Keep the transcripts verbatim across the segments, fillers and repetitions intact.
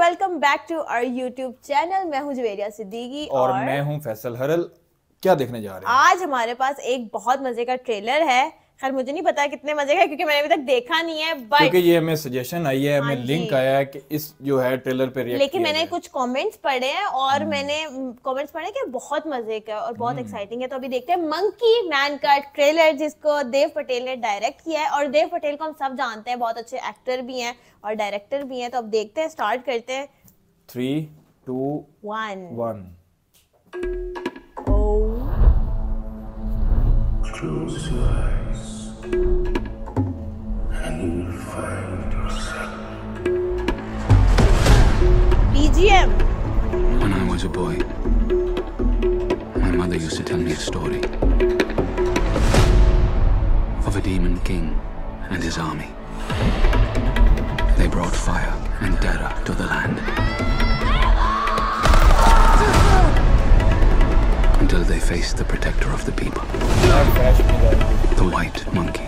Welcome back to our YouTube channel. मैं हूं जवेरिया सिद्दीकी और, और मैं हूं फैसल हरल। क्या देखने जा रहे हैं? आज हमारे पास एक बहुत मजे का ट्रेलर है। खैर मुझे नहीं पता कितने मजे का, क्योंकि मैंने अभी तक देखा नहीं है, बट क्योंकि ये हमें सजेशन आई है, हमें लिंक आया है कि इस जो है ट्रेलर पे रिएक्ट। लेकिन मैंने कुछ कमेंट्स पढ़े हैं और मैंने कमेंट्स पढ़े कि बहुत मजे का और बहुत एक्साइटिंग है। तो अभी देखते हैं मंकी मैन का ट्रेलर, जिसको देव पटेल ने डायरेक्ट किया है। और देव पटेल को हम सब जानते हैं, बहुत अच्छे एक्टर भी हैं और डायरेक्टर भी हैं। तो अब देखते हैं, स्टार्ट करते हैं। Three two one one and you'll find yourself. B G M. When I was a boy, my mother used to tell me a story of a demon king and his army. They brought fire and terror to the land until they faced the protector of the people, the white monkey.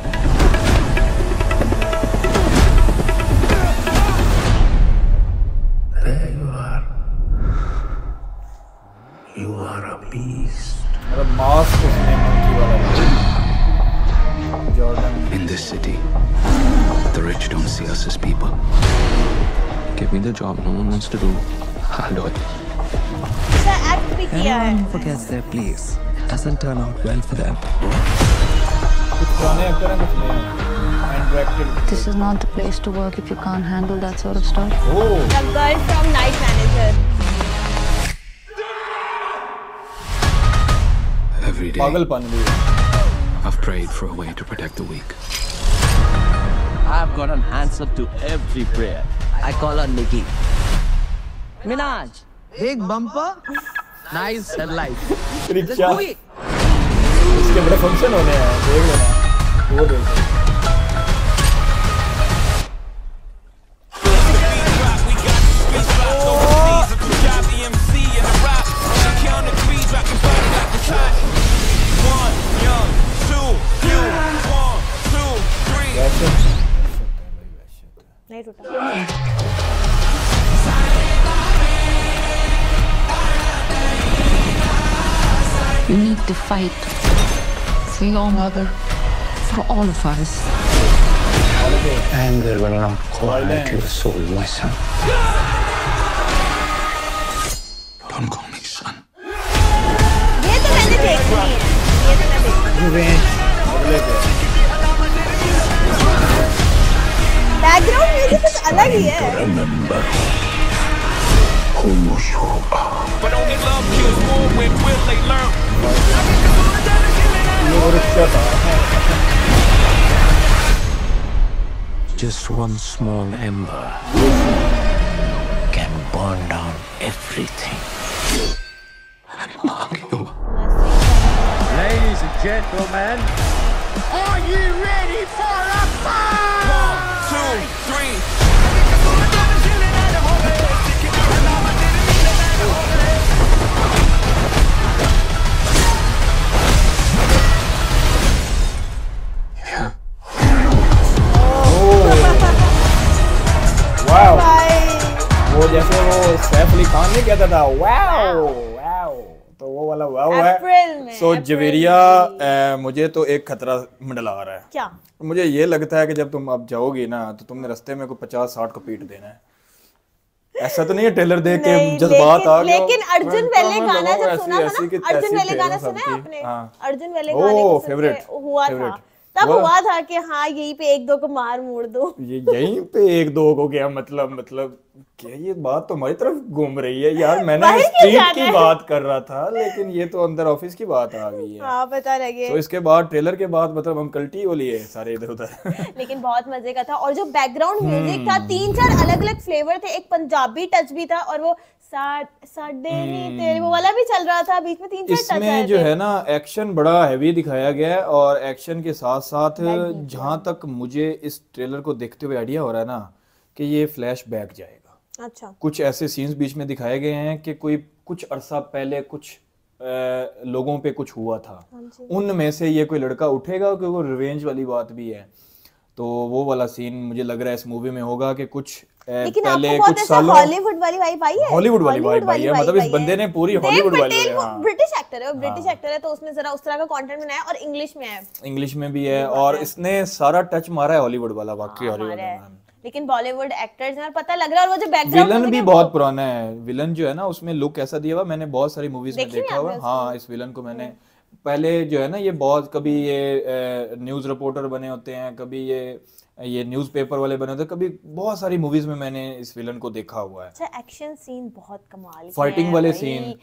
You are a beast. A mask usne monkey wala Jordan. In this city, the rich don't see us as people. Give me the job no one wants to do. I'll do it. Sir, act bhi kiya hai. Everyone forgets their place. Doesn't turn out well for them. This is not the place to work if you can't handle that sort of stuff. Oh. The girl from Night Manager. Every day, I've prayed for a way to protect the weak. I've got an answer to every prayer. I call on Nikki. Minaj, big bumper, nice headlight. Just do it. इसके बड़े function होने हैं, देख लेना, वो देख। नहीं टूटा। You need to fight for your mother, for all of us. Anger will not quiet your soul, my son. Don't call me son. ये तो मैंने देखी है, ये तो मैंने देखी है। बैकग्राउंड म्यूजिक कुछ अलग ही है। Just one small ember can burn down everything. Ladies and gentlemen, are you ready for a fight? Three. Yeah. Oh. Wow. वो जैसे वो सैफ अली खान ने कहता था वाओ वाओ, तो वो वाला वाओ है। सो जवेरिया, मुझे तो एक खतरा मंडला आ रहा है। क्या? मुझे ये लगता है कि जब तुम आप जाओगी ना, तो तुमने रास्ते में कोई पचास साठ को पीट देना है। ऐसा तो नहीं है ट्रेलर देख के जज्बात आ गए। लेकिन अर्जुन वेले गाना जब सुना था ना, अर्जुन वेले गाना सुना है आपने? अर्जुन वेले गाने को फेवरेट हुआ था, तब हुआ था कि हाँ यहीं पे एक दो को मार मोड़ दो, यहीं पे एक दो को। क्या मतलब मतलब क्या ये बात तो हमारी तरफ घूम रही है यार। मैंने स्ट्रीट की बात कर रहा था, लेकिन ये तो अंदर ऑफिस की बात आ गई है। हाँ पता लगे। तो इसके बाद ट्रेलर के बाद मतलब हम कल्टी हो लिए सारे इधर उधर। लेकिन बहुत मजे का था। और जो बैकग्राउंड म्यूजिक था, तीन चार अलग अलग फ्लेवर थे, एक पंजाबी टच भी था और वो वो वाला भी चल रहा था बीच में। तीन इसमें जो है ना एक्शन बड़ा हैवी दिखाया गया है, और एक्शन के साथ साथ जहां तक मुझे इस ट्रेलर को देखते हुए आइडिया हो रहा है ना कि ये फ्लैशबैक जाएगा। अच्छा। कुछ ऐसे सीन्स बीच में दिखाए गए हैं कि कोई कुछ अरसा पहले कुछ आ, लोगों पे कुछ हुआ था, उनमें से ये कोई लड़का उठेगा, क्योंकि वो रिवेंज वाली बात भी है। तो वो वाला सीन मुझे लग रहा है इस मूवी में होगा कि कुछ लेकिन आपको बहुत ऐसा हॉलीवुड वाली वाइब आई है। हॉलीवुड वाली वाइब आई है मतलब इस बंदे ने पूरी हॉलीवुड वाली है। देव पटेल ब्रिटिश एक्टर है, ब्रिटिश एक्टर है तो उसने जरा उस तरह का कंटेंट बनाया और इंग्लिश में है, इंग्लिश में भी है और इसने सारा टच मारा है हॉलीवुड वाला, वाकई हॉलीवुड में। लेकिन बॉलीवुड एक्टर्स हैं और पता लग रहा है और वो जो बैकग्राउंड विलन भी बहुत पुराना है। विलन जो है ना उसमें लुक ऐसा दिया हुआ, मैंने बहुत सारी मूवीज में देखा हुआ। हाँ इस विलन को मैंने पहले जो है ना ये बहुत कभी ये न्यूज रिपोर्टर बने होते हैं, कभी ये ये न्यूज़पेपर वाले बने होते हैं, कभी बहुत सारी मूवीज में मैंने इस विलन को देखा हुआ है। अच्छा एक्शन सीन बहुत कमाल, फाइटिंग वाले सीन,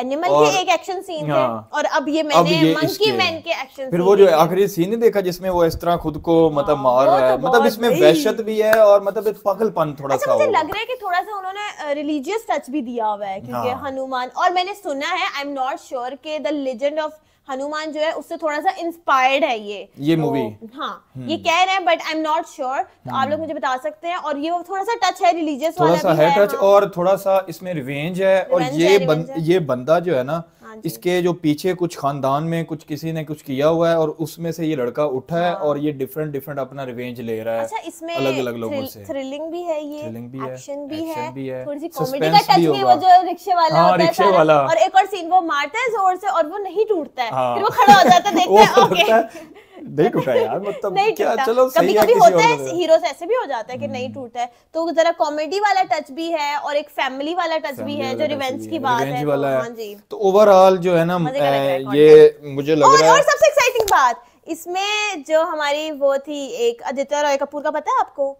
एनिमल के एक एक्शन सीन थे और अब ये मैंने मंकी मैन के एक्शन सीन, फिर वो जो आखिरी सीन ही देखा जिसमें वो इस तरह खुद को मतलब मार रहा है, मतलब इसमें वहशत भी है और मतलब पागलपन थोड़ा सा। मुझे लग रहा है कि थोड़ा सा उन्होंने रिलीजियस टच भी दिया हुआ है क्योंकि हनुमान, और मैंने सुना है आई एम नॉट श्योर कि द लेजेंड ऑफ हनुमान जो है उससे थोड़ा सा इंस्पायर्ड है ये ये मूवी। हाँ ये कह रहे हैं but I am not sure, तो आप लोग मुझे बता सकते हैं। और ये थोड़ा सा टच है रिलीजियस वाला, थोड़ा सा है टच और थोड़ा सा इसमें रिवेंज है। और ये ये बंदा जो है ना इसके जो पीछे कुछ खानदान में कुछ किसी ने कुछ किया हुआ है और उसमें से ये लड़का उठा है और ये डिफरेंट डिफरेंट अपना रिवेंज ले रहा है। अच्छा इसमें अलग अलग लोगों से थ्रिलिंग भी है, ये एक्शन भी है, थोड़ी सी कॉमेडी का टच भी है, वो जो रिक्शे वाला होता है और एक और सीन वो मारता है जोर से और वो नहीं टूटता है, फिर वो खड़ा हो जाता है, देखता है ओके नहीं टूटा यार मतलब नहीं क्या चलो सही है। कभी कभी होता है हीरो से ऐसे भी हो जाता है कि नहीं टूटा है, तो जरा कॉमेडी वाला टच भी है और एक फैमिली वाला टच भी है जो रिवेंज की बात है। हां जी तो ओवरऑल जो है ना ये मुझे लग रहा है। और सबसे एक्साइटिंग बात इसमें जो हमारी वो थी एक आदित्य रॉय कपूर का, पता है आपको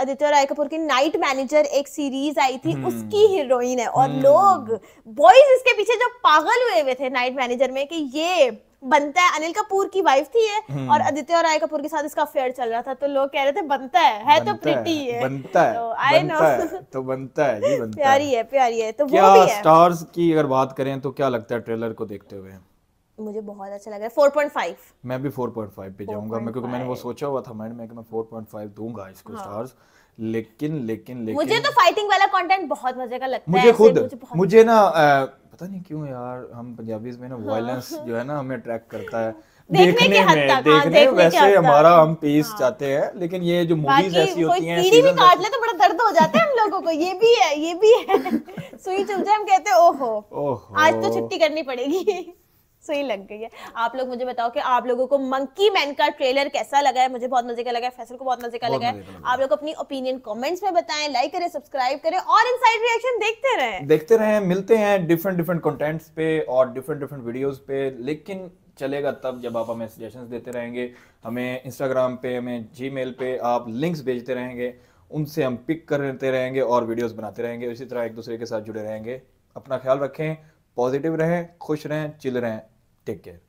आदित्य रॉय कपूर की नाइट मैनेजर एक सीरीज आई थी उसकी हीरोइन है और लोग बॉयज इसके पीछे जो पागल हुए हुए थे नाइट मैनेजर में कि ये बनता है, अनिल कपूर की वाइफ थी ये और आदित्य रॉय कपूर के साथ इसका अफेयर चल रहा था तो लोग कह रहे थे बनता है, है तो प्रिटी है, बनता है, तो आई नो तो बनता है जी, बनता प्यारी है, प्यारी है तो वो भी है। स्टार्स की अगर बात करें तो क्या लगता है ट्रेलर को देखते हुए? मुझे बहुत अच्छा लग रहा है। फोर पॉइंट फाइव मैं भी फोर पॉइंट फाइव पे जाऊंगा मैं, क्योंकि मैंने वो सोचा हुआ था माइंड में कि मैं फोर पॉइंट फाइव दूंगा इसको स्टार्स। लेकिन लेकिन लेकिन मुझे तो फाइटिंग वाला कंटेंट बहुत मजे का लगता है। मुझे खुद मुझे ना पता नहीं क्यों यार हम पंजाबीज में ना वायलेंस जो है ना हमें अट्रैक्ट करता है देखने, देखने में देखने, हाँ, देखने वैसे हमारा हम पीस हाँ। चाहते हैं लेकिन ये जो मूवीज ऐसी होती हैं सीढ़ी भी काट ले तो बड़ा दर्द हो जाता है हम लोगों को। ये भी है ये भी है सुई चुभ जाए हम कहते हैं ओहो आज तो छुट्टी करनी पड़ेगी, सही लग गई है। आप लोग मुझे बताओ कि आप लोगों को मंकी मैन का ट्रेलर कैसा लगा है? मुझे बहुत मजे का लगा है, फैसल को बहुत मजे का लगा है। आप लोग अपनी ओपिनियन कमेंट्स में बताएं, लाइक करें, सब्सक्राइब करें और इनसाइड रिएक्शन देखते रहें देखते रहें मिलते हैं डिफरेंट डिफरेंट कंटेंट्स पे और डिफरेंट डिफरेंट वीडियोस पे। लेकिन चलेगा तब जब आप हमें सजेशंस देते रहेंगे, हमें इंस्टाग्राम पे, हमें जीमेल पे आप लिंक्स भेजते रहेंगे, उनसे हम पिक करते रहेंगे और वीडियोस बनाते रहेंगे। इसी तरह एक दूसरे के साथ जुड़े रहेंगे। अपना ख्याल रखें, पॉजिटिव रहें, खुश रहें, चिल रहें। Take care.